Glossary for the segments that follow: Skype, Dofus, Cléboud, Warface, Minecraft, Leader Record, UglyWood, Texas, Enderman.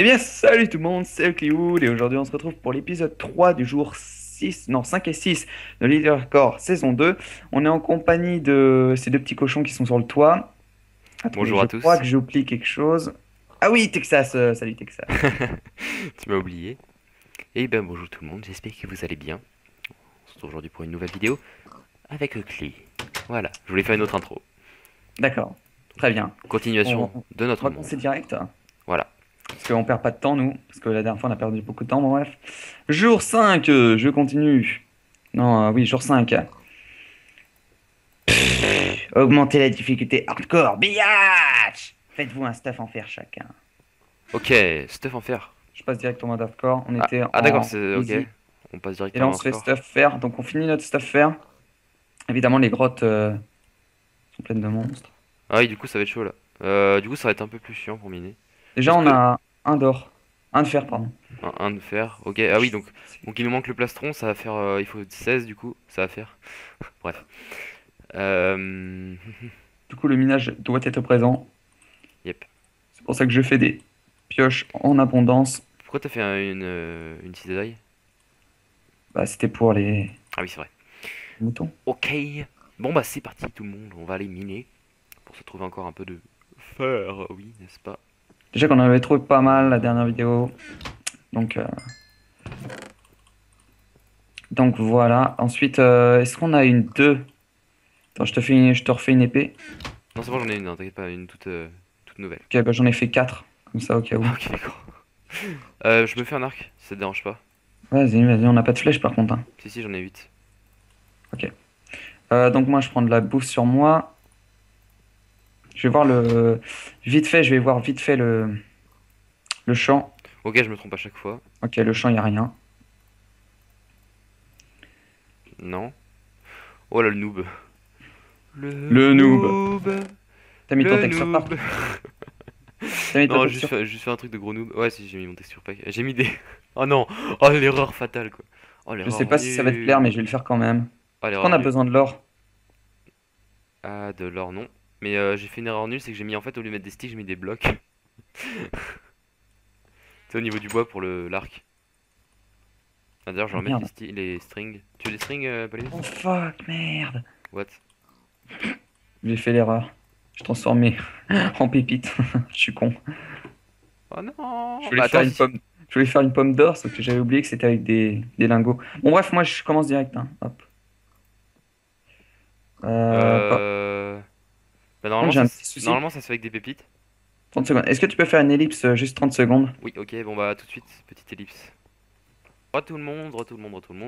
Eh bien salut tout le monde, c'est UglyWood et aujourd'hui on se retrouve pour l'épisode 3 du jour 5 et 6 de Leader Record saison 2. On est en compagnie de ces deux petits cochons qui sont sur le toit. Attends, bonjour à tous. Je crois que j'ai oublié quelque chose. Ah oui, Texas, salut Texas. Tu m'as oublié. Et ben bonjour tout le monde, j'espère que vous allez bien. On se retrouve aujourd'hui pour une nouvelle vidéo avec Clé. Voilà, je voulais faire une autre intro. D'accord, très bien. Continuation de notre monde. On va commencer direct. Voilà. Parce qu'on perd pas de temps, nous. Parce que la dernière fois, on a perdu beaucoup de temps. Bon, bref. Jour 5, je continue. Non, oui, jour 5. Pfff, augmentez la difficulté hardcore. Biatch! Faites-vous un stuff en fer chacun. Ok, stuff en fer. Je passe directement à hardcore. On était en d'accord, c'est ok. On passe directement. Et là, on se fait stuff fer. Donc, on finit notre stuff fer. Évidemment, les grottes sont pleines de monstres. Ah oui, du coup, ça va être chaud là. Du coup, ça va être un peu plus chiant pour miner. Déjà, on a un d'or, un de fer, pardon. Un de fer, ok. Ah oui, donc il nous manque le plastron, ça va faire. Il faut 16 du coup, ça va faire. Bref. Du coup, le minage doit être présent. Yep. C'est pour ça que je fais des pioches en abondance. Pourquoi t'as fait une cisaille? Bah, c'était pour les. Ah oui, c'est vrai. Les moutons. Ok. Bon, bah, c'est parti, tout le monde. On va aller miner pour se trouver encore un peu de fer, oui, n'est-ce pas? Déjà qu'on avait trouvé pas mal la dernière vidéo, donc voilà. Ensuite, est-ce qu'on a une 2? Attends, je te refais une épée. Non, c'est bon, j'en ai une, t'inquiète pas, une toute nouvelle. Ok, bah j'en ai fait 4, comme ça au cas où. Ok, d'accord. Je me fais un arc, si ça te dérange pas. Vas-y, vas-y, on n'a pas de flèche par contre. Hein. Si, si, j'en ai 8. Ok. Donc moi, je prends de la bouffe sur moi. Je vais voir le... Vite fait, je vais voir vite fait le champ. Ok, je me trompe à chaque fois. Ok, le champ, il n'y a rien. Non. Oh là, le noob. Le noob. T'as mis ton texture pack. Non, juste faire un truc de gros noob. Ouais, si, j'ai mis mon texture pack. J'ai mis des... Oh non. Oh, l'erreur fatale, quoi. Oh, je sais pas si ça va te plaire, mais je vais le faire quand même. Oh, est-ce qu'on a besoin de l'or? Ah, de l'or, non. Mais j'ai fait une erreur nulle, c'est que j'ai mis en fait au lieu de mettre des sticks, j'ai mis des blocs. C'est au niveau du bois pour le l'arc. Ah, d'ailleurs, je vais remettre les strings. Tu veux des strings, Palais? Oh fuck, merde. What? J'ai fait l'erreur. Je transformais en pépite. Je suis con. Oh non. Je voulais, faire, une pomme... Je voulais faire une pomme d'or, sauf que j'avais oublié que c'était avec des lingots. Bon, bref, moi je commence direct. Hein. Hop. Bah normalement ça se fait avec des pépites. 30 secondes. Est-ce que tu peux faire une ellipse juste 30 secondes? Oui, ok, bon bah tout de suite, petite ellipse. Re tout le monde.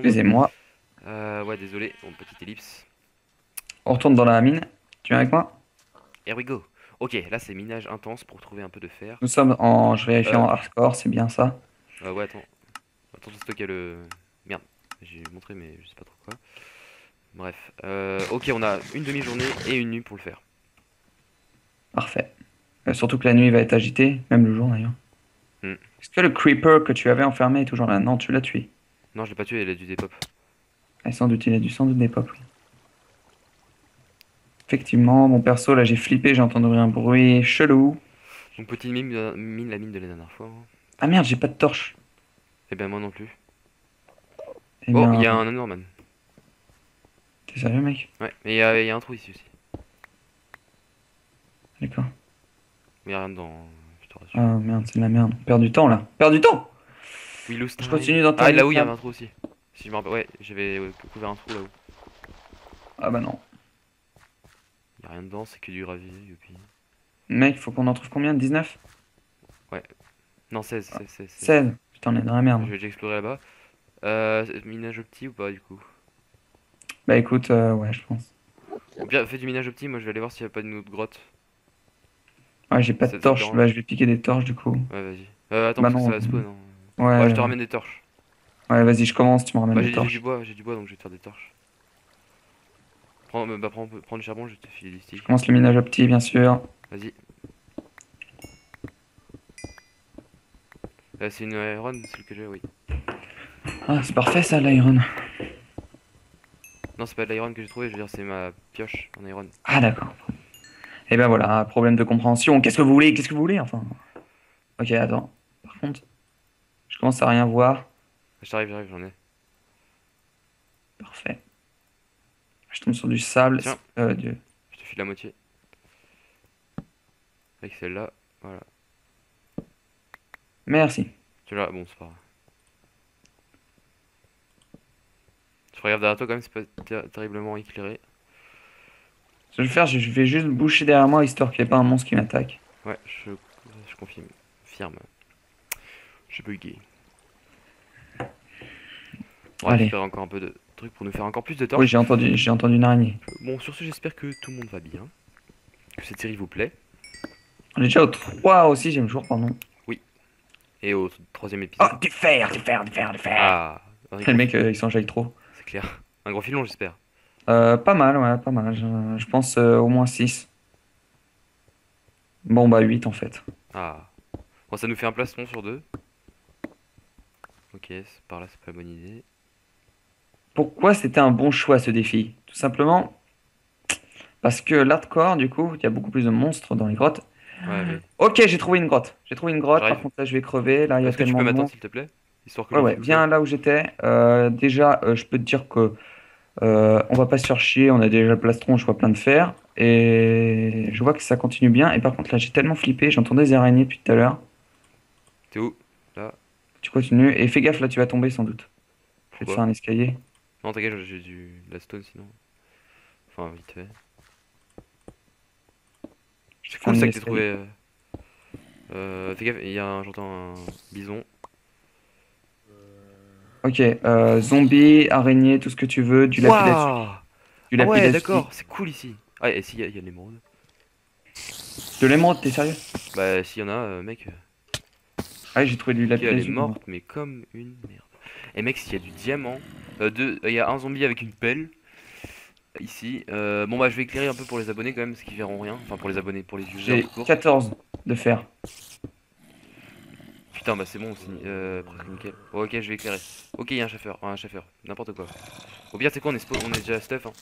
Excusez-moi. Ouais, désolé, bon, petite ellipse. On retourne dans la mine. Tu viens avec moi? Here we go. Ok, là c'est minage intense pour trouver un peu de fer. Nous sommes en... Je vérifie en hardcore, c'est bien ça. Ouais, attends. Attends, c'est stocké le... Merde, j'ai montré mais je sais pas trop quoi. Bref, ok, on a une demi-journée et une nuit pour le faire. Parfait. Surtout que la nuit va être agitée, même le jour d'ailleurs. Mm. Est-ce que le creeper que tu avais enfermé est toujours là? Non, tu l'as tué. Non, je l'ai pas tué, il a dû dépop. Ah, sans doute, il a dû sans doute dépop. Effectivement, mon perso, là j'ai flippé, j'ai entendu un bruit chelou. Donc petite mine, la mine de la dernière fois. Hein. Ah merde, j'ai pas de torche. Eh ben moi non plus. Et oh, il y a un Enderman. T'es sérieux mec? Ouais, mais il y a un trou ici aussi. D'accord. Il n'y a rien dedans. Ah merde, c'est de la merde. On perd du temps là. Oui, je continue d'entendre. Ah, là où il y avait un trou aussi. Si je me rappelle, ouais, j'avais couvert un trou là-haut. Ah bah non. Il n'y a rien dedans, c'est que du gravier. Mec, faut qu'on en trouve combien? 19? Ouais. Non, 16. 16. Putain, on est dans la merde. Je vais déjà explorer là-bas. Minage au petit ou pas du coup? Bah écoute, ouais, je pense. Ou bien, fais du minage au petit, moi je vais aller voir s'il n'y a pas une autre grotte. Ouais, j'ai pas de torche, bah je vais piquer des torches du coup. Ouais, vas-y. Attends, bah, parce que ça va spawn. Hein. Ouais, je te ramène des torches. Ouais, vas-y, je commence, tu me ramènes des torches. J'ai du bois donc je vais te faire des torches. Prends du charbon, je te file des sticks. Je commence le minage à petit, bien sûr. Vas-y. C'est une iron, celle que j'ai, oui. Ah, c'est parfait ça, l'iron. Non, c'est pas de l'iron que j'ai trouvé, je veux dire, c'est ma pioche en iron. Ah, d'accord. Et ben voilà, problème de compréhension. Qu'est-ce que vous voulez? Enfin. Ok, attends. Par contre. Je commence à rien voir. J'arrive, j'en ai. Parfait. Je tombe sur du sable. Tiens, je te file la moitié. Avec celle-là, voilà. Merci. Tu l'as, bon, c'est pas grave. Je regarde derrière toi quand même, c'est pas terriblement éclairé. Ce que je vais faire, je vais juste boucher derrière moi histoire qu'il n'y ait pas un monstre qui m'attaque. Ouais, je confirme. Firme. J'ai bugué. On va faire encore un peu de trucs pour nous faire encore plus de temps. Oui, j'ai entendu une araignée. Bon, sur ce, j'espère que tout le monde va bien. Que cette série vous plaît. On est déjà au 3 aussi, j'aime toujours, pardon. Oui. Et au 3e épisode. Oh, du fer. Ah, le mec, il s'enjaille trop. C'est clair. Un gros filon, j'espère. Pas mal, ouais, pas mal. Je pense au moins 6. Bon, bah 8 en fait. Ah. Bon, ça nous fait un placement sur 2. Ok, par là, c'est pas une bonne idée. Pourquoi c'était un bon choix ce défi? Tout simplement parce que l'hardcore, du coup, il y a beaucoup plus de monstres dans les grottes. Ouais, oui. Ok, j'ai trouvé une grotte. J'ai trouvé une grotte, par contre là je vais crever. Là, il y a tellement de monde. Tu peux m'attendre s'il te plaît? Histoire que ouais, viens là où j'étais. Déjà, je peux te dire que on va pas se faire chier. On a déjà le plastron, je vois plein de fer. Et je vois que ça continue bien. Et par contre là, j'ai tellement flippé. J'entendais des araignées depuis tout à l'heure. T'es où? Là. Tu continues. Et fais gaffe, là tu vas tomber sans doute. Je vais te faire un escalier. Non, t'inquiète, j'ai du la stone sinon. Enfin, vite fait. C'est cool ça que t'es trouvé. Fais gaffe, j'entends un bison. Ok, zombie, araignée, tout ce que tu veux, du lapidus. Ah ouais, d'accord, c'est cool ici. Ah, et si, il y a de l'émeraude. De l'émeraude, t'es sérieux? Bah, s'il y en a, mec. Ah, j'ai trouvé du lapidus. Elle est morte, mais comme une merde. Et mec, s'il y a du diamant. Il y a un zombie avec une pelle. Ici, bon bah je vais éclairer un peu pour les abonnés quand même, parce qu'ils verront rien. Enfin pour les abonnés, pour les users. J'ai 14 de fer. Putain bah c'est bon, c'est presque nickel. Oh, ok, je vais éclairer. Ok, il y a un chaffeur, n'importe quoi. Au pire c'est quoi, on est déjà à stuff hein.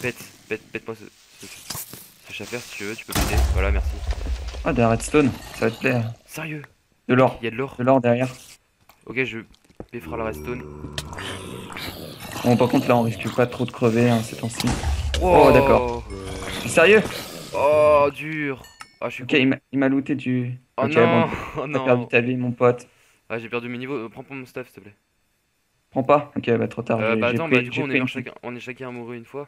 Pète-moi ce chaffeur si tu veux, tu peux péter. Voilà, merci. Ah, de la redstone, ça va te plaire. Sérieux? De l'or. Il y a de l'or. De l'or derrière. Ok, je péfera la redstone. Bon, par contre, là on risque pas trop de crever hein, ces temps-ci. Oh, d'accord. Sérieux? Oh, dur. Ah, je suis il m'a looté du. Oh, okay, non, bon, oh, non. T'as perdu ta vie, mon pote. Ah, j'ai perdu mes niveaux. Prends pas mon stuff, s'il te plaît. Prends pas? Ok, bah trop tard. Bah attends, bah, du coup, on est chacun amoureux une fois.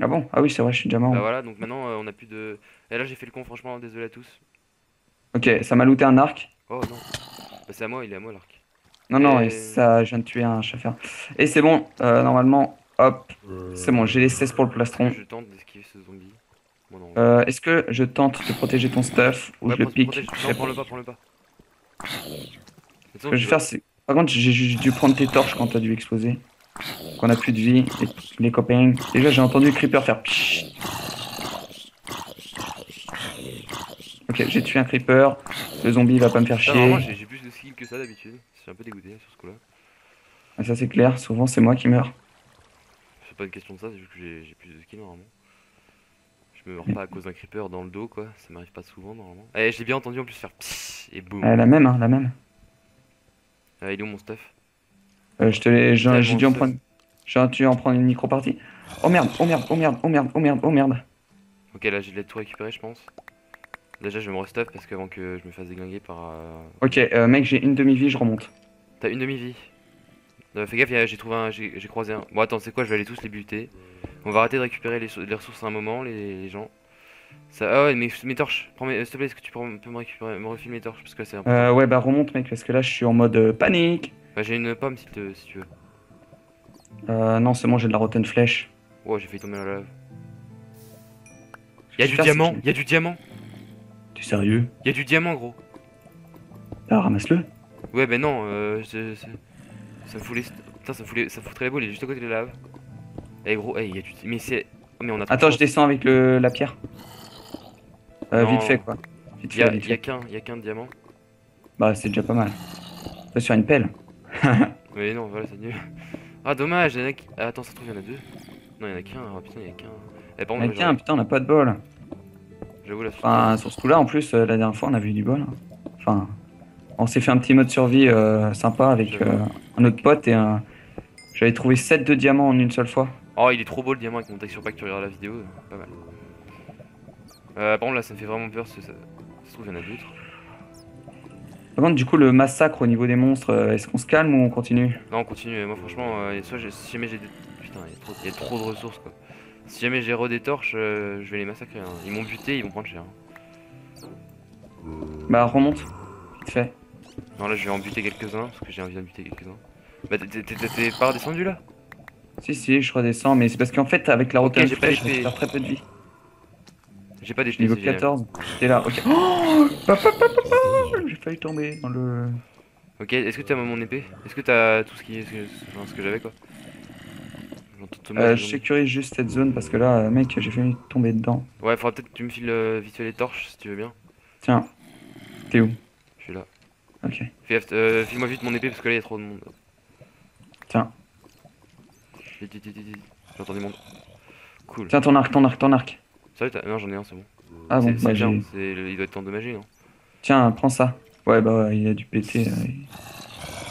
Ah bon? Ah oui, c'est vrai, je suis déjà mort. Bah voilà, donc maintenant on a plus de. Et là, j'ai fait le con, franchement, désolé à tous. Ok, ça m'a looté un arc. Oh non. Bah, c'est à moi, il est à moi l'arc. Non, non, et ça, je viens de tuer un chauffeur. Et c'est bon, normalement, hop, c'est bon, j'ai les 16 pour le plastron. Je tente d'esquiver ce zombie. Bon, non, est-ce que je tente de protéger ton stuff ou ouais, je le pique? Non, prends-le pas. Ce que je vais faire, c'est. Par contre, j'ai juste dû prendre tes torches quand t'as dû exploser. Qu'on a plus de vie, les copains. Déjà, j'ai entendu le creeper faire. Ok, j'ai tué un creeper. Le zombie va pas me faire chier. Ah, j'ai plus de skill que ça d'habitude. Je suis un peu dégoûté sur ce coup-là. Ah, ça c'est clair, souvent c'est moi qui meurs. C'est pas une question de ça, c'est juste que j'ai plus de skill normalement. Je me meurs pas à cause d'un creeper dans le dos quoi, ça m'arrive pas souvent normalement. Eh, j'ai bien entendu en plus faire psss et boum. La même hein, la même. Ah, il est où mon stuff? J'ai dû en prendre. J'ai dû en prendre une micro-partie. Oh merde. Ok, là j'ai de l'aide tout récupéré je pense. Déjà je vais me restuff parce qu'avant que je me fasse déglinguer par... Ok, mec j'ai une demi-vie, je remonte. T'as une demi-vie? Fais gaffe, j'ai croisé un... Bon attends, c'est quoi, je vais aller tous les buter. On va arrêter de récupérer les ressources à un moment, les gens. Ça... Ah ouais, mais mes torches, s'il te plaît, est-ce que tu peux me refiler mes torches parce que c'est un peu... ouais bah remonte mec, parce que là je suis en mode panique. Bah j'ai une pomme si tu veux. Non c'est bon, j'ai de la rotten flèche. Wow, j'ai failli tomber dans la lave. Y'a du diamant. T'es sérieux? Y'a du diamant gros. Ah, ramasse-le. Ouais ben non, ça me fout les... Putain, ça me foutrait les boules, il est juste à côté de la lave. Eh gros, eh y'a du... Mais c'est... Oh, mais on a... Attends, je descends avec la pierre. Vite fait quoi. Y'a qu'un diamant. Bah c'est déjà pas mal. Là, sur une pelle. Mais non, voilà, c'est nul. Ah dommage, y'en a... Ah, attends, ça se trouve y'en a deux. Non y'en a qu'un, oh, putain y'en a qu'un. Putain, on a pas de bol. Enfin, sur ce coup-là, en plus, la dernière fois, on a vu du bol. Enfin, on s'est fait un petit mode survie sympa avec un autre pote et un... J'avais trouvé 7 de diamants en une seule fois. Oh, il est trop beau le diamant avec mon texture pack, tu regardes la vidéo, pas mal. Par contre là ça me fait vraiment peur parce que ça, se trouve il y en a d'autres. Par contre du coup le massacre au niveau des monstres, est-ce qu'on se calme ou on continue? Non on continue, moi franchement, soit si jamais j'ai des... Putain il y a trop de ressources quoi. Si jamais j'ai des torches, je vais les massacrer, hein. Ils m'ont buté, ils vont prendre cher. Hein. Bah remonte, vite fait. Non là je vais en buter quelques-uns, parce que j'ai envie d'en buter quelques-uns. Bah t'es pas redescendu là? Si si je redescends, mais c'est parce qu'en fait avec la rotation je vais faire très peu de vie. J'ai pas déchiré. Niveau 14, t'es là, ok. Oh j'ai failli tomber dans le... Ok, est-ce que t'as mon épée? Est-ce que t'as tout ce qui est... Enfin, ce que j'avais quoi. Je sécurise juste cette zone parce que là, mec, j'ai failli tomber dedans. Ouais, faudra peut-être que tu me files vite fait les torches si tu veux bien. Tiens, t'es où? Je suis là. Ok. File-moi vite mon épée parce que là, il y a trop de monde. Tiens. Vite, vite, vite, vite. J'entends du monde. Cool. Tiens ton arc, ton arc, ton arc. Non j'en ai un c'est bon. Ah bon bah bien, il doit être endommagé non? Tiens prends ça. Ouais bah ouais, il a dû péter.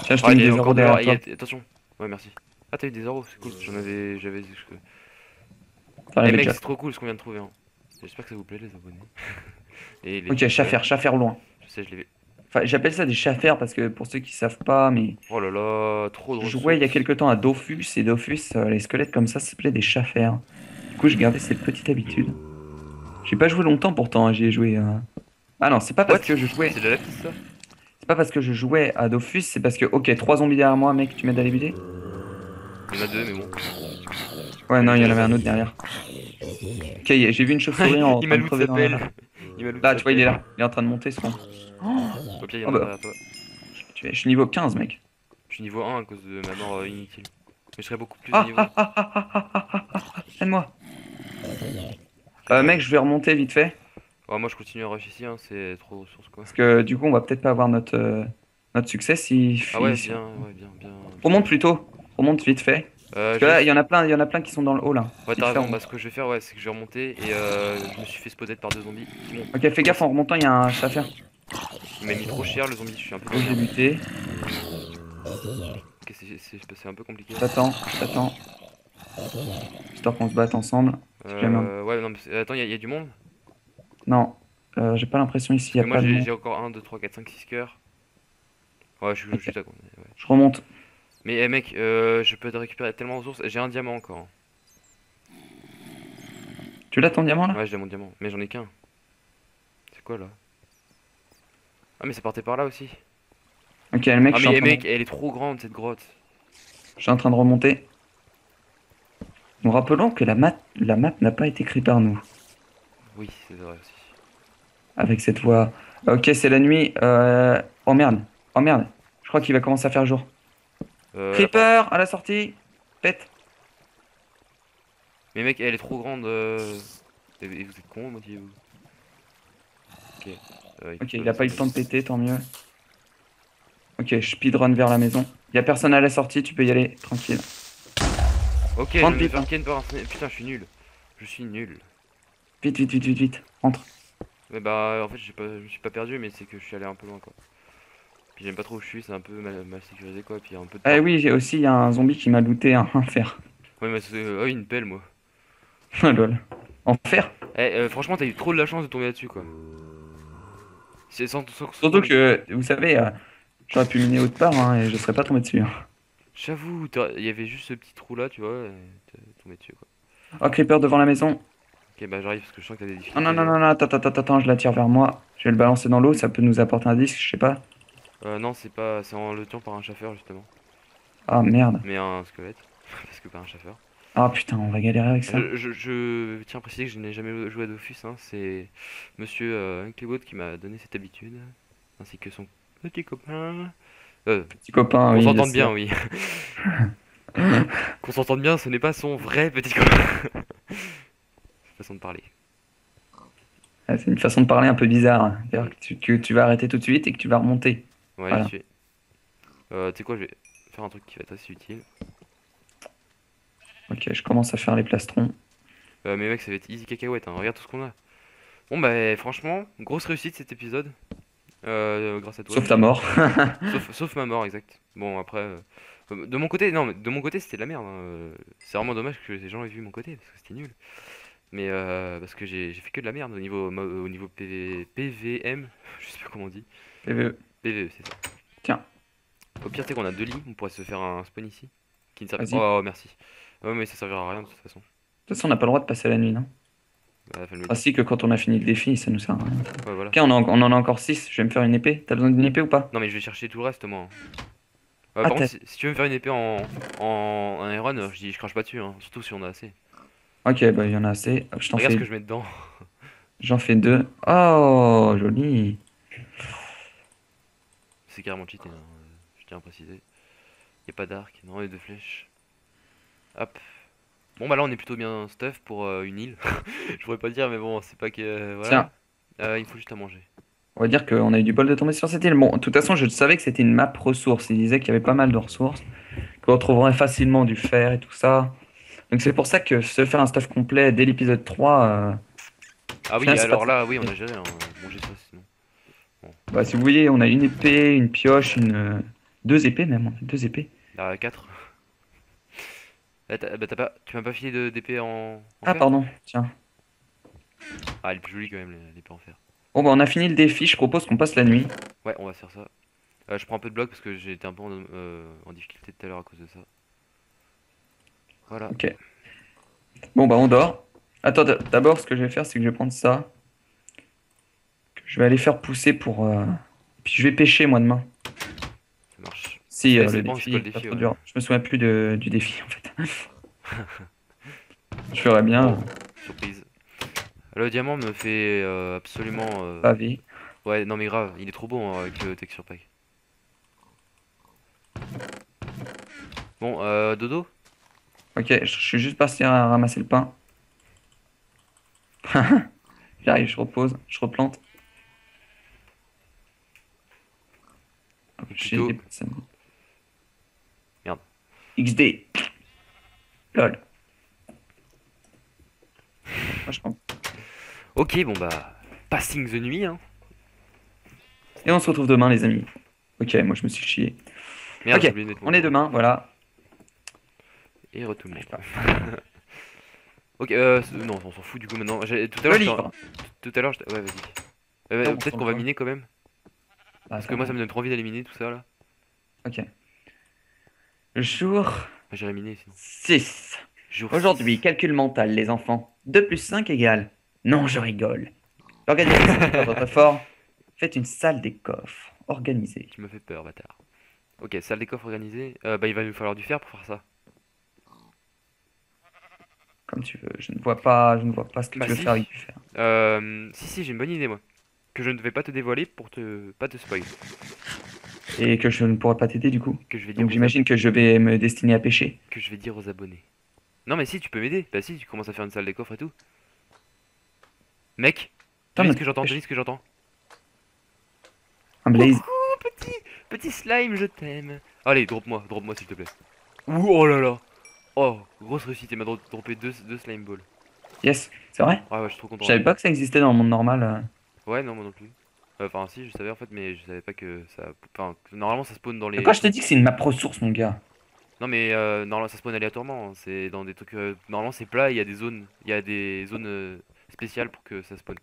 Tiens je t'ai mis des euros derrière toi. Attention. Ouais merci. Ah t'as eu des euros c'est cool, j'avais... Les mecs c'est trop cool ce qu'on vient de trouver hein. J'espère que ça vous plaît les abonnés. Et les... Ok chaffaire, chaffaire loin. Je sais je l'ai... Enfin j'appelle ça des chaffaires parce que pour ceux qui savent pas mais... Oh là là trop drôle. Je jouais il y a quelques temps à Dofus et Dofus les squelettes comme ça s'appelaient des chaffaires. Du coup je gardais cette petite habitude. J'ai pas joué longtemps pourtant, hein. J'y ai joué... Ah non, c'est pas parce que je jouais... C'est de la piste ça. C'est pas parce que je jouais à Dofus, c'est parce que... Ok, 3 zombies derrière moi, mec, tu m'aides à les buter? Il y en a 2, mais bon... Ouais, non, il y en avait un autre derrière. Ok, j'ai vu une chauve-souris en train de crever dans la... Là, tu vois, il est là. Il est en train de monter, ce con. Oh, okay, oh bah... Je suis niveau 15, mec. Je suis niveau 1 à cause de ma mort inutile. Mais je serais beaucoup plus niveau... Aide-moi. Mec, je vais remonter vite fait. Ouais, moi je continue à rush ici, hein, c'est trop de ressources quoi. Parce que du coup, on va peut-être pas avoir notre, notre succès si. Ah ouais, bien, ouais, bien. Remonte plutôt, remonte vite fait. Parce que là, il y en a plein qui sont dans le haut là. Ouais, t'as raison, bah, ce que je vais faire, ouais, c'est que je vais remonter et je me suis fait spawner par 2 zombies. Ok, fais gaffe en remontant, il y a un chat à faire. Il m'a mis trop cher le zombie, je suis un peu. J'ai buté. Ok, c'est un peu compliqué. T'attends. J'espère qu'on se batte ensemble. Ouais, non, mais attends, il y a du monde? Non, j'ai pas l'impression ici, il y a pas de monde. Moi j'ai encore 1, 2, 3, 4, 5, 6 cœurs. Ouais, je suis juste à compte. Ouais. Je remonte. Mais mec, je peux te récupérer tellement de ressources, j'ai un diamant encore. Tu l'as ton diamant là? Ouais, j'ai mon diamant, mais j'en ai qu'un. C'est quoi là? Ah, mais ça partait par là aussi. Ok, le mec, mec, elle est trop grande cette grotte. Je suis en train de remonter. Nous rappelons que la map n'a pas été créée par nous. Oui, c'est vrai aussi. Avec cette voix... Ok, c'est la nuit. Oh merde. Oh merde. Je crois qu'il va commencer à faire jour. Creeper à la sortie. Pète. Mais mec, elle est trop grande. Et vous êtes con, motivez-vous. Ok, il a pas eu le temps de péter, tant mieux. Ok, je speedrun vers la maison. Il y a personne à la sortie, tu peux y aller, tranquille. Ok, je vais faire ken par un sniper. Putain, je suis nul. Vite, vite, rentre. Mais bah, en fait, je suis pas perdu, mais c'est que je suis allé un peu loin quoi. Puis j'aime pas trop où je suis, c'est un peu mal sécurisé quoi. Puis il y a un peu de. Ah oui, j'ai aussi, il y a un zombie qui m'a looté un fer. Ouais, mais c'est une pelle moi. Ah lol. En fer? Eh, franchement, t'as eu trop de la chance de tomber là-dessus quoi. Surtout que, vous savez, j'aurais pu miner autre part hein, et je serais pas tombé dessus. Hein. J'avoue, il y avait juste ce petit trou là, tu vois, t'es tombé dessus quoi. Oh, creeper devant la maison. Ok, bah j'arrive parce que je sens que t'as des difficultés. Oh, non, attends, je la tire vers moi. Je vais le balancer dans l'eau, ça peut nous apporter un disque, je sais pas. Non, c'est pas, c'est en le tirant par un chauffeur justement. Ah merde. Mais un squelette, parce que pas un chauffeur. Ah putain, on va galérer avec ça. Je tiens à préciser que je n'ai jamais joué à Dofus, hein, c'est monsieur Cléboud qui m'a donné cette habitude, ainsi que son petit copain. Petit copain, on s'entende bien, oui. Qu'on s'entende bien, ce n'est pas son vrai petit copain. Façon de parler. Ah, c'est une façon de parler un peu bizarre. Hein. C'est-à-dire que tu vas arrêter tout de suite et que tu vas remonter. Ouais, voilà. Tu sais quoi, je vais faire un truc qui va être assez utile. Ok, je commence à faire les plastrons. Mais mec, ça va être easy cacahuète. Hein. Regarde tout ce qu'on a. Bon, bah franchement, grosse réussite cet épisode. Grâce à toi. Sauf ta mort. sauf ma mort, exact. Bon, après... de mon côté, non, mais de mon côté, c'était de la merde. Hein. C'est vraiment dommage que les gens aient vu mon côté, parce que c'était nul. Mais parce que j'ai fait que de la merde au niveau PVM, je sais pas comment on dit. PVE. PVE, c'est ça. Tiens. Au pire, c'est qu'on a deux lits, on pourrait se faire un spawn ici. Qui ne sert... Oh, merci. Ouais, mais ça servira à rien de toute façon. De toute façon, on n'a pas le droit de passer la nuit, non? Bah, ainsi que quand on a fini le défi, ça nous sert à rien. Ouais, voilà. Ok, on en a encore 6, je vais me faire une épée. T'as besoin d'une épée ou pas? Non, mais je vais chercher tout le reste, moi. Par contre, si tu veux me faire une épée en iron, je crache pas dessus, hein. Surtout si on a assez. Ok, bah il y en a assez. Je t'en fais... Regarde ce que je mets dedans. J'en fais 2. Oh, joli. C'est carrément cheaté, hein. Je tiens à préciser. Y'a pas d'arc, non, et 2 flèches. Hop. Bon, bah là on est plutôt bien stuff pour une île. Je pourrais pas dire, mais bon, c'est pas que. Voilà. Tiens. Il faut juste à manger. On va dire qu'on a eu du bol de tomber sur cette île. Bon, de toute façon, je savais que c'était une map ressources. Il disait qu'il y avait pas mal de ressources, qu'on retrouverait facilement du fer et tout ça. Donc c'est pour ça que se faire un stuff complet dès l'épisode 3... Ah oui, alors là, oui, on a géré. Hein. Bon, j'ai ça, sinon. Bon. Bah, si vous voyez, on a une épée, une pioche, une... 2 épées même, 2 épées. Là, 4. Bah, tu m'as pas filé d'épée en fer. Ah, pardon, tiens. Ah, elle est plus jolie quand même, l'épée en fer. Bon bah on a fini le défi, je propose qu'on passe la nuit. Ouais, on va faire ça. Je prends un peu de bloc parce que j'ai été un peu en difficulté tout à l'heure à cause de ça. Voilà. Ok. Bon bah on dort. Attends, d'abord ce que je vais faire c'est que je vais prendre ça. Je vais aller faire pousser pour... Puis je vais pêcher moi demain. Ça marche. Si, le défi, pas trop dur. Je me souviens plus du défi en fait. Je ferais bien... Bon, surprise. Le diamant me fait absolument... Pas vie. Ouais, non mais grave, il est trop beau hein, avec le texture pack. Bon, dodo. Ok, je suis juste parti à ramasser le pain. J'arrive, je repose, je replante. Plutôt... Merde. XD. Lol. Franchement. Ok, bon bah, passing the nuit, hein. Et on se retrouve demain, les amis. Ok, moi je me suis chié. Merde, ok, on est demain, voilà. Et retourne pas. Ok, non, on s'en fout du coup maintenant. Tout à l'heure, ouais, vas-y. Peut-être qu'on va miner quand même. Ah, parce que moi, ça me donne trop envie d'aller miner tout ça, là. Ok. Jour... Bah, j'irai miner, sinon. 6. Aujourd'hui, calcul mental, les enfants. 2 plus 5 égale... Non, je rigole. L'organisation de votre effort. Faites une salle des coffres organisée. Tu me fais peur, bâtard. Ok, salle des coffres organisée. Bah, il va nous falloir du fer pour faire ça. Comme tu veux. Je ne vois pas ce que tu veux faire avec du fer. Si, j'ai une bonne idée, moi. Que je ne vais pas te dévoiler pour pas te spoiler. Et que je ne pourrai pas t'aider, du coup. Que je vais dire. Donc, j'imagine que je vais me destiner à pêcher. Que je vais dire aux abonnés. Non, mais si, tu peux m'aider. Bah, si, tu commences à faire une salle des coffres et tout. Mec, t'as vu ce que j'entends, Un blaze. Coucou, petit slime, je t'aime. Allez, drop-moi s'il te plaît. Ouh, oh là là. Oh, grosse réussite, il m'a droppé 2 slime balls. Yes, c'est vrai? Ouais, je suis trop content. Je savais pas que ça existait dans le monde normal. Ouais, non, moi non plus. Enfin, si, je savais en fait, mais je savais pas que ça... Enfin, normalement ça spawn dans les... Pourquoi je te dis que c'est une map ressource, mon gars? Non mais normalement ça spawn aléatoirement, c'est dans des trucs... Normalement c'est plat, il y a des zones... spécial pour que ça spawn.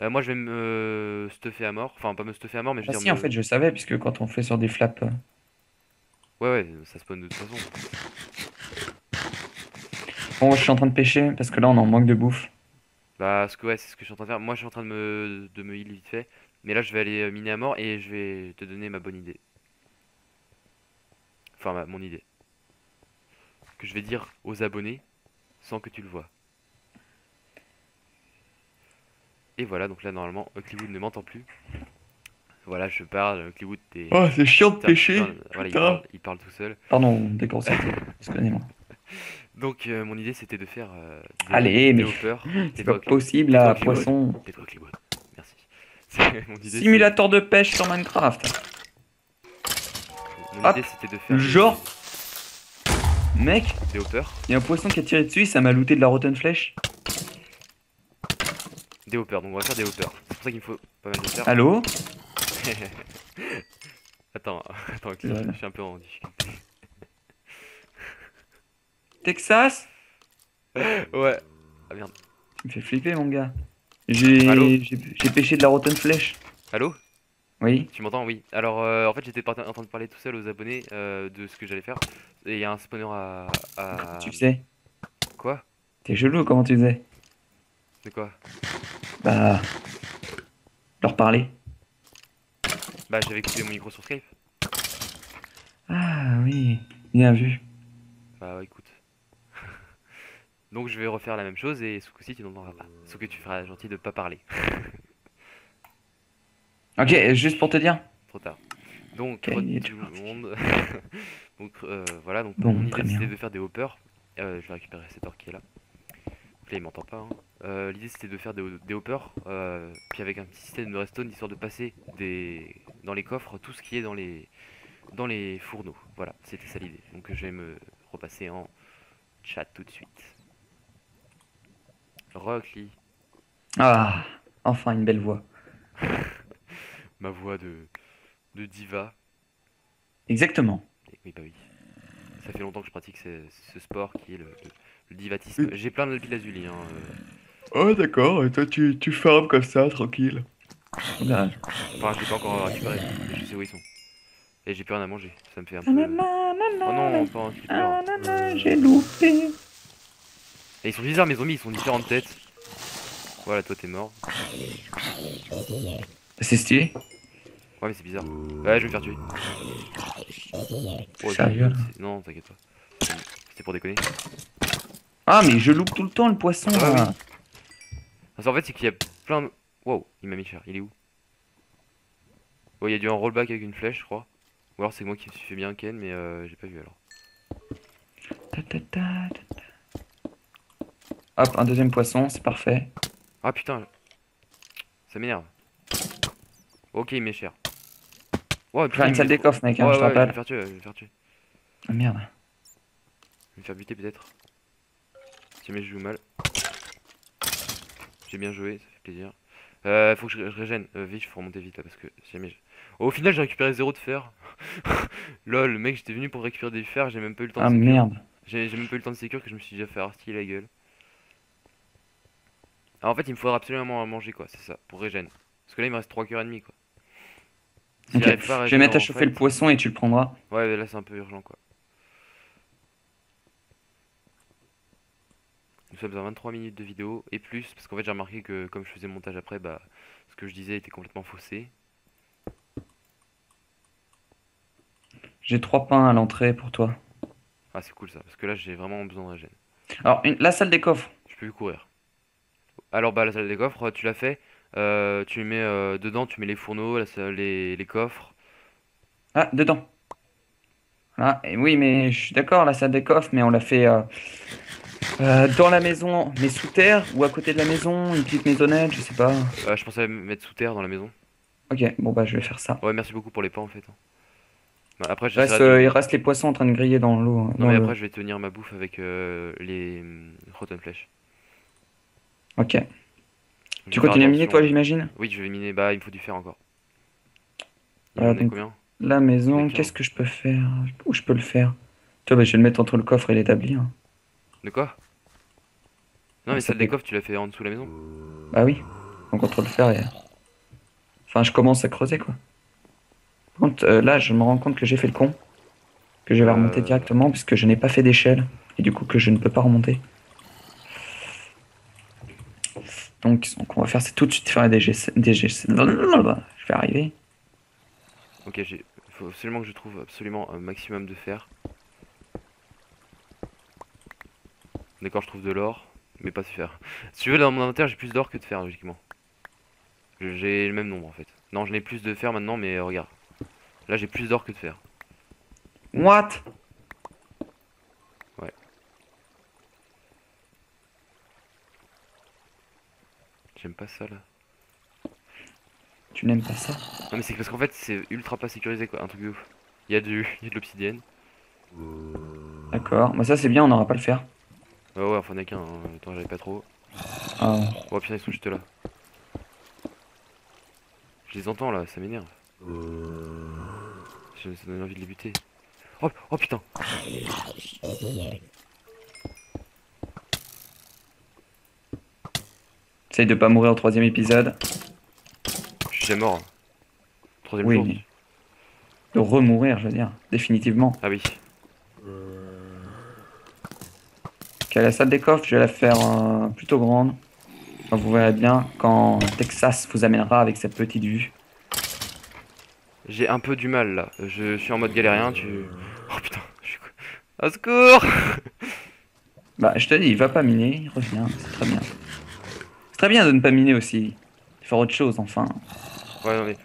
Moi je vais me stuffer à mort, enfin pas me stuffer à mort mais je vais en fait je savais puisque quand on fait sur des flaps... Ouais ça spawn de toute façon. Bon je suis en train de pêcher parce que là on en manque de bouffe. Bah parce que ouais c'est ce que je suis en train de faire, moi je suis en train de me heal vite fait. Mais là je vais aller miner à mort et je vais te donner ma bonne idée. Enfin mon idée. Que je vais dire aux abonnés sans que tu le vois. Et voilà, donc là normalement, UglyWood ne m'entend plus. Voilà, je parle, UglyWood t'es... Oh, c'est chiant de pêcher. Voilà, il parle tout seul. Pardon, déconcentre, excusez-moi. Donc, mon idée c'était de faire... Allez, mais c'est pas possible là, poisson. Tais-toi, UglyWood, merci. Mon idée, simulateur de pêche sur Minecraft. Mon idée c'était de faire... Genre... Mec, il y a un poisson qui a tiré dessus, ça m'a looté de la rotten flèche. Des hoppers, donc on va faire des hoppers. C'est pour ça qu'il me faut pas mal de fer. Allô? Attends, je suis un peu en difficulté. Texas? Ouais. Ah merde. Tu me fais flipper, mon gars. J'ai pêché de la rotten flèche. Allô? Oui. Tu m'entends? Oui. Alors, en fait, j'étais en train de parler tout seul aux abonnés de ce que j'allais faire. Et il y a un spawner à... Tu sais. Quoi? T'es gelou, comment tu faisais? C'est quoi? Bah... leur parler. Bah, j'avais coupé mon micro sur Skype. Ah oui, bien vu. Bah écoute. Donc je vais refaire la même chose et ce coup-ci tu n'entendras pas. Sauf que tu feras gentil de pas parler. Ok, juste pour te dire. Trop tard. Donc, donc voilà, donc bon, mon idée c'était de faire des hoppers. Je vais récupérer cette or qui est là. Donc là il m'entend pas. Hein. L'idée c'était de faire des hoppers, puis avec un petit système de redstone histoire de passer dans les coffres tout ce qui est dans les fourneaux. Voilà, c'était ça l'idée. Donc je vais me repasser en chat tout de suite. Rockly. Ah, enfin une belle voix. Ma voix de diva. Exactement. Oui, bah oui. Ça fait longtemps que je pratique ce sport qui est le divatisme. J'ai plein de pilazuli. Hein, Oh d'accord, et toi tu farmes comme ça, tranquille. Là. Enfin, je l'ai pas encore récupéré, mais je sais où ils sont. Et j'ai plus rien à manger, ça me fait un peu... Oh non, pas un clipper. J'ai loupé. Et ils sont bizarres mes zombies, ils sont différentes têtes. Voilà, toi t'es mort. C'est stylé. Ouais mais c'est bizarre. Ouais, je vais me faire tuer. Oh, sérieux? Non, t'inquiète pas. C'était pour déconner. Ah mais je loupe tout le temps le poisson là. En fait c'est qu'il y a plein de... Wow, il m'a mis cher, il est où? Oh, il y a dû un rollback avec une flèche je crois. Ou alors c'est moi qui me suis fait bien ken mais j'ai pas vu alors. Hop, un deuxième poisson, c'est parfait. Ah putain, ça m'énerve. Ok, il m'est cher. Wow, putain, une salle des coffres mec, hein, ouais, je te rappelle. Je vais me faire tuer, je vais me faire tuer. Ah merde. Je vais me faire buter peut-être. Si jamais je joue mal. J'ai bien joué, ça fait plaisir. Faut que je régène. Vite, je faut remonter vite là parce que si jamais je... Au final j'ai récupéré 0 de fer. Lol, mec, j'étais venu pour récupérer des fer, j'ai même pas eu le temps de sécure. Ah merde. J'ai même pas eu le temps de sécure que je me suis déjà fait arty la gueule. Alors, en fait il me faudra absolument manger quoi, c'est ça, pour régène. Parce que là il me reste 3 h 30 quoi. Si okay. Je vais mettre à chauffer le poisson et tu le prendras. Ouais mais là c'est un peu urgent quoi. Nous sommes à 23 minutes de vidéo et plus parce qu'en fait j'ai remarqué que comme je faisais le montage après bah ce que je disais était complètement faussé. J'ai 3 pains à l'entrée pour toi. Ah c'est cool ça parce que là j'ai vraiment besoin de la gêne. Alors la salle des coffres. Je peux courir. Alors bah la salle des coffres tu l'as fait, tu mets dedans tu mets les fourneaux, les coffres. Ah dedans. Ah et oui mais je suis d'accord la salle des coffres mais on l'a fait... dans la maison, mais sous terre ou à côté de la maison, une petite maisonnette, je sais pas. Je pensais mettre sous terre dans la maison. Ok, bon bah je vais faire ça. Ouais, merci beaucoup pour les pains en fait. Bah, après, il reste les poissons en train de griller dans l'eau. Non mais après je vais tenir ma bouffe avec les rotten flèches. Ok. Tu continues à miner toi j'imagine? Oui, je vais miner, bah il me faut du fer encore. Voilà, donc, combien la maison, qu'est-ce que je peux faire? Où je peux le faire? Toi bah je vais le mettre entre le coffre et l'établi. Hein. De quoi? Non mais celle des coffres tu l'as fait en dessous de la maison. Bah oui, donc entre le fer et... Enfin je commence à creuser quoi. Par contre là je me rends compte que j'ai fait le con. Que je vais remonter directement puisque je n'ai pas fait d'échelle. Et du coup que je ne peux pas remonter. Donc ce qu'on va faire c'est tout de suite faire des GC... Je vais arriver. Ok, il faut absolument que je trouve absolument un maximum de fer. D'accord, je trouve de l'or, mais pas de fer. Si tu veux, dans mon inventaire, j'ai plus d'or que de fer, logiquement. J'ai le même nombre, en fait. Non, j'en ai plus de fer maintenant, mais regarde. Là, j'ai plus d'or que de fer. What? Ouais. J'aime pas ça, là. Tu n'aimes pas ça? Non, mais c'est parce qu'en fait, c'est ultra pas sécurisé, quoi. Un truc de ouf. Il y a de l'obsidienne. D'accord. Bah ça, c'est bien, on n'aura pas le fer. Ouais, enfin, on a qu'un. Attends, j'avais pas trop. Oh putain, ils sont juste là. Je les entends là, ça m'énerve. Ça donne envie de les buter. Oh, oh putain. Essaye de pas mourir au troisième épisode. Je suis déjà mort. Troisième jour. Oui. De remourir, je veux dire, définitivement. Ah oui. Ok, la salle des coffres, je vais la faire plutôt grande. Enfin, vous verrez bien quand Texas vous amènera avec cette petite vue. J'ai un peu du mal là. Je suis en mode galérien. Oh putain, je suis. Au secours. Bah, je te dis, il va pas miner, il revient, c'est très bien. C'est très bien de ne pas miner aussi. Faire autre chose, enfin. Ouais, non mais.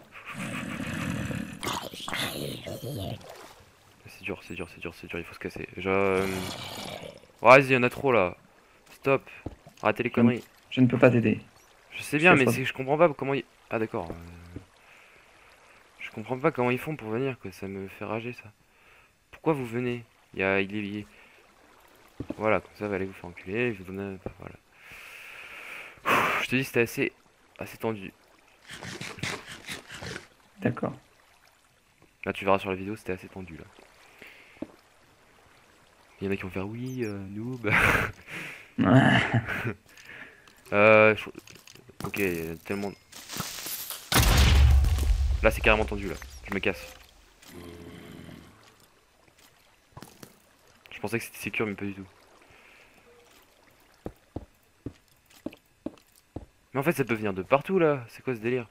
C'est dur, c'est dur, c'est dur, c'est dur, il faut se casser. Vas-y, y en a trop là. Stop. Arrêtez les conneries. Je ne peux pas t'aider. Je sais bien, mais c'est que je comprends pas comment ils. Ah d'accord. Je comprends pas comment ils font pour venir, quoi. Ça me fait rager ça. Pourquoi vous venez? Il est lié. Voilà, comme ça, va aller vous faire enculer. Vous donnez... voilà. Ouh, je te dis, c'était assez tendu. D'accord. Là, tu verras sur la vidéo, c'était assez tendu là. Il y en a qui vont faire oui, noob. Ok, il y a tellement. Là, c'est carrément tendu là. Je me casse. Je pensais que c'était sécure, mais pas du tout. Mais en fait, ça peut venir de partout là. C'est quoi ce délire?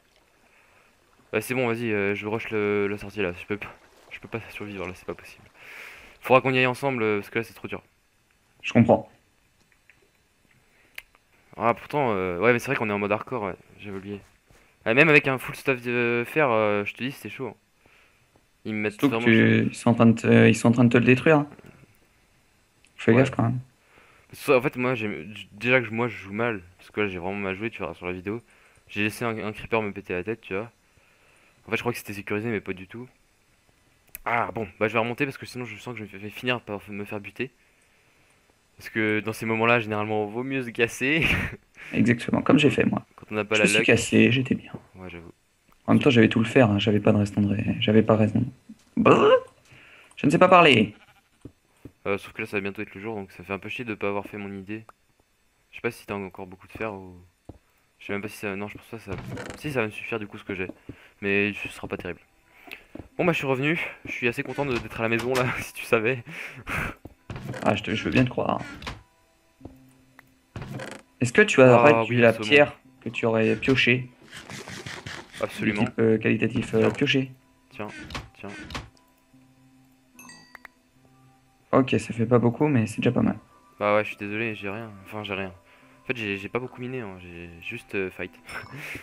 Ouais, c'est bon, vas-y, je rush la sortie là, je peux pas survivre là, c'est pas possible. Faudra qu'on y aille ensemble, parce que là c'est trop dur. Je comprends. Ah pourtant, ouais mais c'est vrai qu'on est en mode hardcore, ouais, j'avais oublié. Ah, même avec un full stuff de fer, je te dis c'était chaud. Ils me mettent vraiment... Ils sont en train de te le détruire. Fais gaffe quand même. En fait moi, déjà que moi je joue mal, parce que là j'ai vraiment mal joué, tu verras sur la vidéo. J'ai laissé un creeper me péter la tête, tu vois. En fait, je crois que c'était sécurisé, mais pas du tout. Ah bon, bah je vais remonter parce que sinon je sens que je vais finir par me faire buter. Parce que dans ces moments-là, généralement, vaut mieux se casser. Exactement, comme j'ai fait moi. Quand on n'a pas la luck. Je me suis cassé, j'étais bien. Ouais, j'avoue. En même temps, j'avais tout le faire, hein. J'avais pas de raison. Je ne sais pas parler. Sauf que là, ça va bientôt être le jour, donc ça fait un peu chier de pas avoir fait mon idée. Je sais pas si t'as encore beaucoup de fer ou. Je sais même pas si ça... Non, je pense pas ça... Si, ça va me suffire du coup ce que j'ai. Mais ce sera pas terrible. Bon bah je suis revenu. Je suis assez content d'être à la maison là, si tu savais. Ah, je veux bien te croire. Est-ce que tu as réduit la pierre que tu aurais piochée? Absolument. Type, qualitatif pioché. Tiens, tiens. Ok, ça fait pas beaucoup, mais c'est déjà pas mal. Bah ouais, je suis désolé, j'ai rien. Enfin, j'ai rien. En fait, j'ai pas beaucoup miné, hein. J'ai juste fight,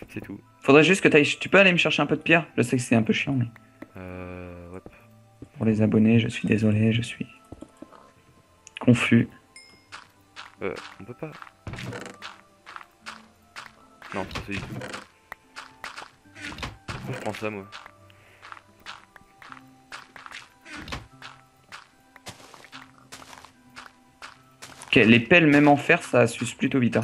c'est tout. Faudrait juste que tu peux aller me chercher un peu de pierre. Je sais que c'est un peu chiant, mais... ouais. Pour les abonnés, je suis désolé, je suis... confus. On peut pas... Non, pas du tout. Pourquoi je prends ça, moi? Ok, les pelles même en fer, ça suce plutôt vite. Hein.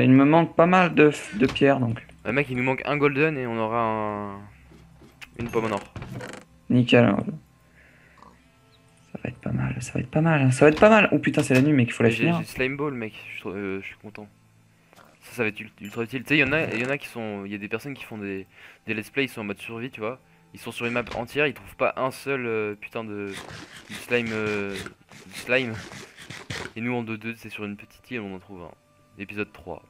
Il me manque pas mal de pierres donc. Ouais, mec, il nous manque un golden et on aura une pomme en or. Nickel. Hein. Ça va être pas mal, ça va être pas mal, hein. Ça va être pas mal. Oh putain, c'est la nuit, mec, il faut la finir. J'ai slime ball, mec, je suis content. Ça va être ultra utile. Tu sais, il y en a qui sont... Il y a des personnes qui font des let's play, ils sont en mode survie, tu vois. Ils sont sur une map entière, ils trouvent pas un seul putain de slime... slime. Et nous, en 2-2, c'est sur une petite île, on en trouve un. Épisode 3.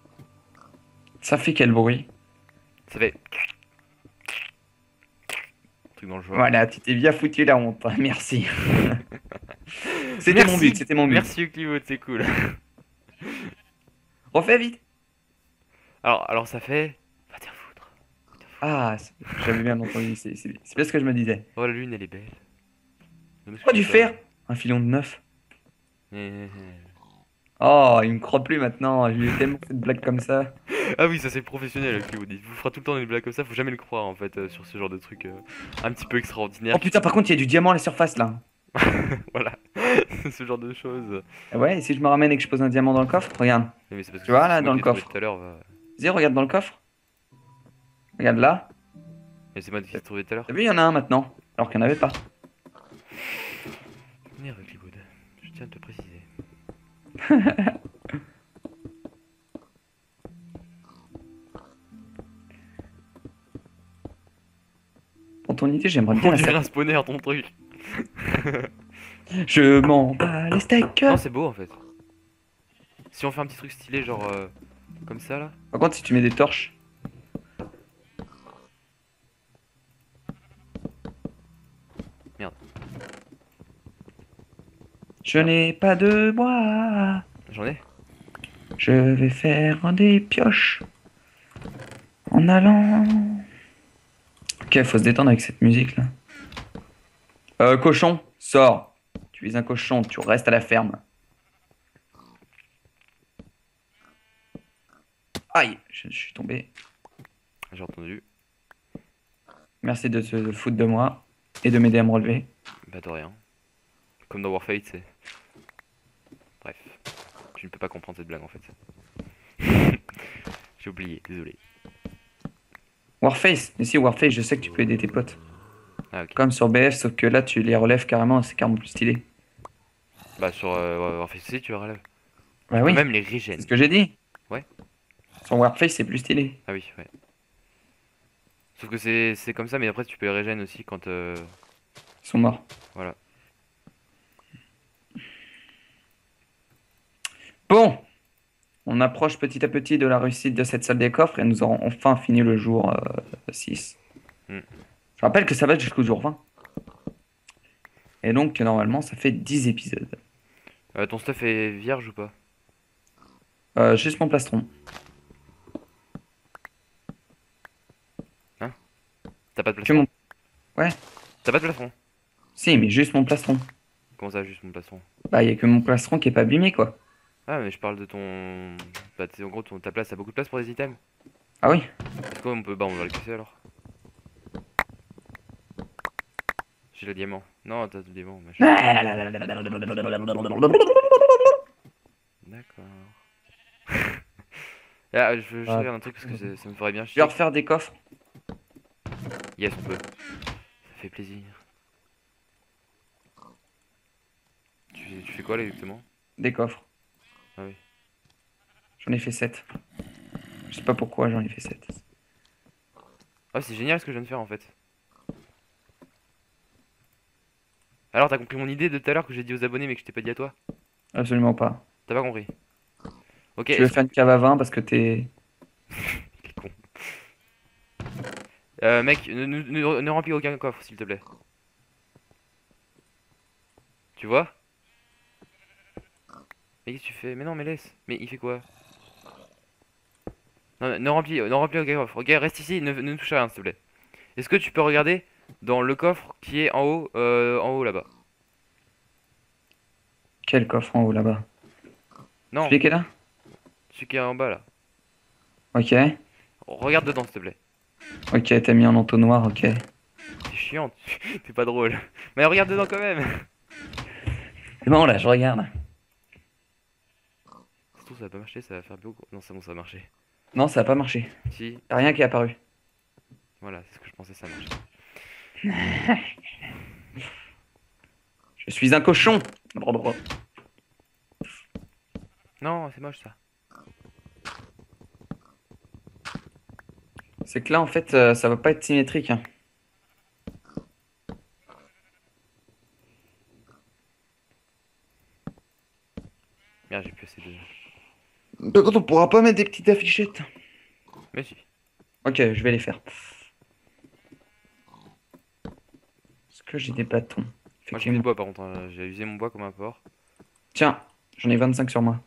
Ça fait quel bruit? Ça fait... truc dans le jeu. Voilà, tu t'es bien foutu la honte. Merci. C'était mon but, c'était mon but. Merci UglyWood, c'est cool. Refais vite. Alors ça fait... Va te faire foutre. Ah, j'avais bien entendu, c'est bien ce que je me disais. Oh, la lune, elle est belle. Pourquoi du fer? Un filon de 9. Oh, il me croit plus maintenant, je lui ai tellement fait de blagues comme ça. Ah oui, ça c'est professionnel, Cléboud. Il vous fera tout le temps des blagues comme ça, faut jamais le croire en fait, sur ce genre de truc un petit peu extraordinaire. Oh putain, par contre, il y a du diamant à la surface là. Voilà, ce genre de choses. Ouais, et si je me ramène et que je pose un diamant dans le coffre, regarde. Mais parce que tu vois là, dans le coffre. Vas-y, regarde dans le coffre. Regarde là. Mais c'est moi qui l'ai trouvé tout à l'heure. T'as vu, il y en a un maintenant, alors qu'il n'y en avait pas. Venir avec Cléboud, je tiens à te préciser. Pour ton idée, j'aimerais bien. On dirait un spawner ton truc. Je m'en bats les steaks. Non, c'est beau en fait. Si on fait un petit truc stylé, genre comme ça là. Par contre, si tu mets des torches. Merde. Je n'ai pas de bois. J'en ai. Je vais faire des pioches en allant. Ok, faut se détendre avec cette musique là. Cochon, sors. Tu es un cochon, tu restes à la ferme. Aïe, je suis tombé. J'ai entendu. Merci de te foutre de moi et de m'aider à me relever. Bah de rien. Comme dans Warface, c'est... Bref, tu ne peux pas comprendre cette blague en fait. J'ai oublié, désolé. Warface, mais si Warface, je sais que tu peux aider tes potes. Ah, okay. Comme sur BF, sauf que là tu les relèves carrément, c'est carrément plus stylé. Bah sur Warface aussi tu les relèves. Bah oui. Même les régènes. C'est ce que j'ai dit. Ouais. Sur Warface c'est plus stylé. Ah oui, ouais. Sauf que c'est comme ça, mais après tu peux les régènes aussi quand... Ils sont morts. Voilà. Bon. On approche petit à petit de la réussite de cette salle des coffres et nous aurons enfin fini le jour 6. Mm. Je rappelle que ça va jusqu'au jour 20. Et donc, normalement, ça fait 10 épisodes. Ton stuff est vierge ou pas? Juste mon plastron. Hein? T'as pas de plastron? Ouais. T'as pas de plastron? Si, mais juste mon plastron. Comment ça, juste mon plastron? Bah, il y a que mon plastron qui est pas abîmé, quoi. Ah, mais je parle de ton... Bah, en gros, ta place, t'as beaucoup de place pour des items? Ah oui. Parce qu'on peut... Bah, on va les casser alors. J'ai le diamant. Non, t'as le diamant, machin. D'accord. Ah, je regarde un truc parce que ça me ferait bien chier. Je vais refaire des coffres. Yes, on peut. Ça fait plaisir. Tu fais quoi là exactement? Des coffres. Ah oui. J'en ai fait 7. Je sais pas pourquoi j'en ai fait 7. Ah, c'est génial ce que je viens de faire en fait. Alors t'as compris mon idée de tout à l'heure que j'ai dit aux abonnés mais que je t'ai pas dit à toi? Absolument pas. T'as pas compris? Ok. Tu veux faire une cave à vin parce que t'es... T'es con. Mec, ne remplis aucun coffre s'il te plaît. Tu vois? Mais qu'est-ce que tu fais? Mais non mais laisse. Mais il fait quoi? Non, ne remplis aucun coffre. Ok, reste ici, ne touche à rien s'il te plaît. Est-ce que tu peux regarder dans le coffre qui est en haut là-bas? Quel coffre en haut là-bas? Non. Celui qui est là? Celui qui est en bas là. Ok. Regarde dedans s'il te plaît. Ok, t'as mis un entonnoir, ok. T'es chiant, t'es pas drôle. Mais regarde dedans quand même. C'est bon là, je regarde. Ça se trouve ça va pas marcher, ça va faire bio. Non c'est bon, ça va marcher. Non ça va pas marcher. Si. Y'a rien qui est apparu. Voilà, c'est ce que je pensais, ça marchait. Je suis un cochon. Non, c'est moche ça. C'est que là en fait ça va pas être symétrique hein. Merde, j'ai plus assez de... Par contre on pourra pas mettre des petites affichettes. Mais si. Ok, je vais les faire. Que j'ai des bâtons. Moi j'ai mis le bois par contre, hein. J'ai usé mon bois comme un porc. Tiens, j'en ai 25 sur moi.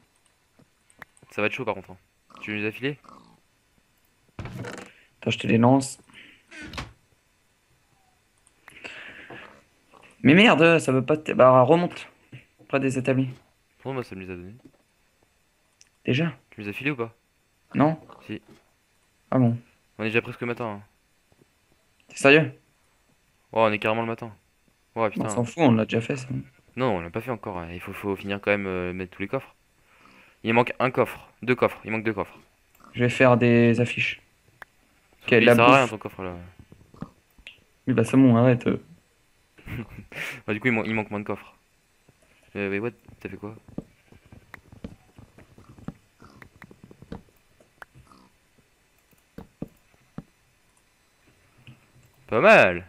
Ça va être chaud par contre. Hein. Tu veux les affiler? Attends, je te les lance. Mais merde, ça veut pas te... Bah remonte, près des établis. Pourquoi moi ça me les a donnés? Déjà? Tu les as filés ou pas? Non. Si. Ah bon? On est déjà presque matin. Hein. T'es sérieux? Oh, on est carrément le matin. Ouais, putain. On s'en fout, on l'a déjà fait ça. Non, on l'a pas fait encore. Hein. Il faut finir quand même mettre tous les coffres. Il manque un coffre, deux coffres. Il manque deux coffres. Je vais faire des affiches. Ok, la bouffe. Ton coffre là. Oui, bah c'est bon, arrête. Bah, du coup, il manque moins de coffres. Mais what, t'as fait quoi? Pas mal.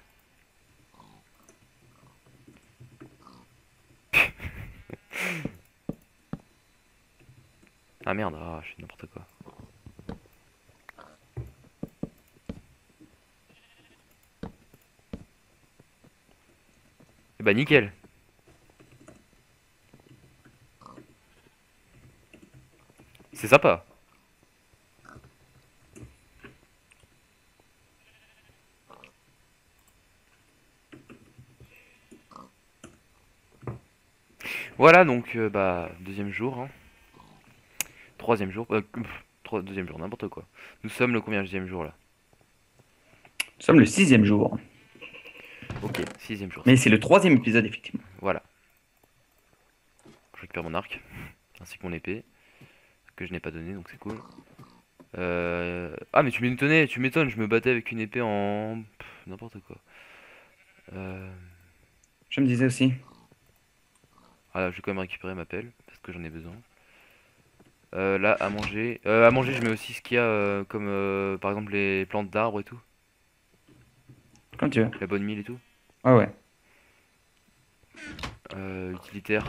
Ah merde, ah, je fais n'importe quoi. Et bah nickel. C'est sympa. Voilà donc bah deuxième jour, hein. Troisième jour, deuxième jour, n'importe quoi. Nous sommes le combien deuxième jour là? Nous sommes le sixième jour. Ok, sixième jour. Mais c'est le troisième épisode effectivement. Voilà. Je récupère mon arc, ainsi que mon épée, que je n'ai pas donné, donc c'est cool. Ah mais tu m'étonnes, je me battais avec une épée en... n'importe quoi. Je me disais aussi. Ah, je vais quand même récupérer ma pelle, parce que j'en ai besoin. Là, à manger. À manger, je mets aussi ce qu'il y a, comme par exemple les plantes d'arbres et tout. Quand tu veux. La bonne mille et tout. Ah ouais. Utilitaire.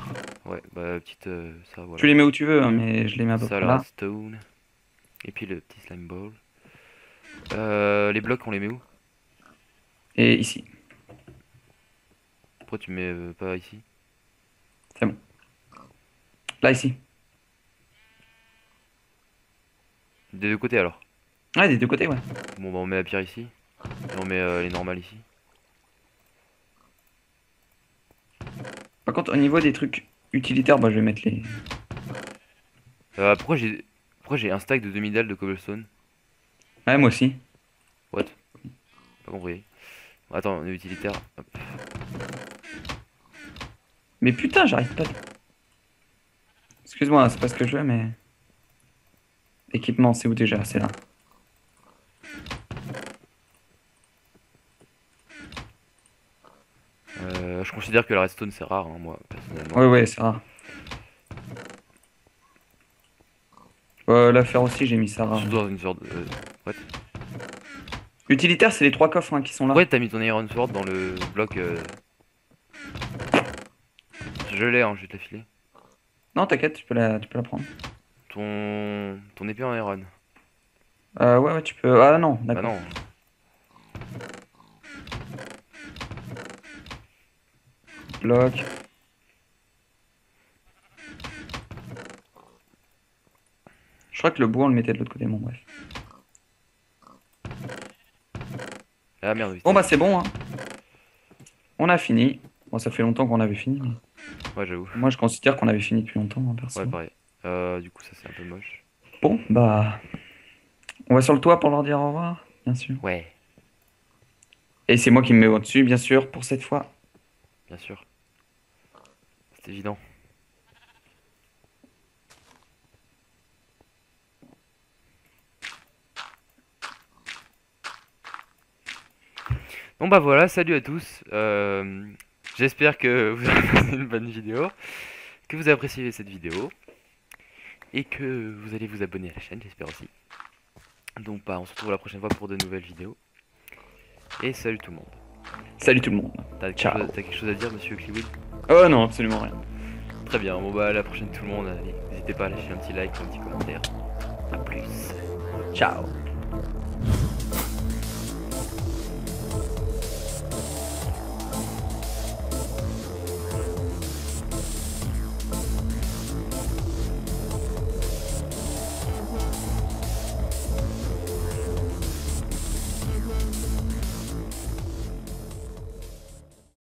Ouais, bah petite... ça, voilà. Tu les mets où tu veux, hein, mais je les mets à peu près là. Stone. Et puis le petit slime ball. Les blocs, on les met où? Et ici. Pourquoi tu mets pas ici? C'est bon. Là, ici. Des deux côtés, alors? Ouais, des deux côtés, ouais. Bon, bah, on met la pierre ici. Et on met les normales ici. Par contre, au niveau des trucs utilitaires, bah, je vais mettre les... pourquoi j'ai un stack de demi-dalles de cobblestone? Ouais, moi aussi. What? Pas compris. Attends, on est utilitaire. Hop. Mais putain, j'arrive pas. Excuse-moi, c'est pas ce que je veux, mais... Équipement, c'est où déjà? C'est là. Je considère que la redstone, c'est rare, hein, moi, personnellement. Ouais, ouais, c'est rare. La fer aussi, j'ai mis ça rare. Je suis dans une sorte de... What? Utilitaire, c'est les trois coffres hein, qui sont là. Ouais, t'as mis ton iron sword dans le bloc... Je l'ai, hein, je vais te la filer. Non, t'inquiète, tu peux la prendre. Ton épée en iron. Ouais, tu peux... Ah non, d'accord. Bah non. Bloc. Je crois que le bois, on le mettait de l'autre côté, bon, bref. Ah merde, vite. Bon, bah c'est bon, hein. On a fini. Bon, ça fait longtemps qu'on avait fini, mais... Ouais, j'avoue. Moi, je considère qu'on avait fini depuis longtemps, hein, perso. Ouais, pareil. Du coup, ça, c'est un peu moche. Bon, bah... On va sur le toit pour leur dire au revoir, bien sûr. Ouais. Et c'est moi qui me mets au-dessus, bien sûr, pour cette fois. Bien sûr. C'est évident. Bon, bah voilà, salut à tous. J'espère que vous avez passé une bonne vidéo, que vous appréciez cette vidéo, et que vous allez vous abonner à la chaîne, j'espère aussi. Donc bah, on se retrouve la prochaine fois pour de nouvelles vidéos. Et salut tout le monde. Salut tout le monde. T'as quelque chose à dire, monsieur Cléboud? Oh non, absolument rien. Très bien, bon bah à la prochaine tout le monde, n'hésitez pas à lâcher un petit like, un petit commentaire. A plus. Ciao.